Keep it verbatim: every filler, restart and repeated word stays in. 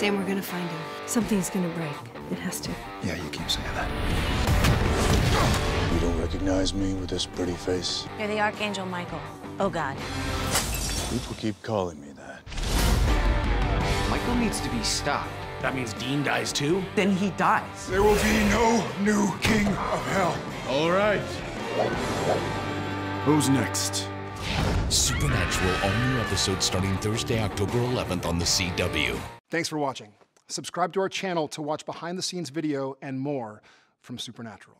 Sam, we're gonna find him. Something's gonna break. It has to. Yeah, you keep saying that. You don't recognize me with this pretty face? You're the Archangel Michael. Oh, God. People keep calling me that. Michael needs to be stopped. That means Dean dies, too? Then he dies. There will be no new king of hell. All right. Who's next? Supernatural, all new episodes starting Thursday, October eleventh on the C W. Thanks for watching. Subscribe to our channel to watch behind-the-scenes video and more from Supernatural.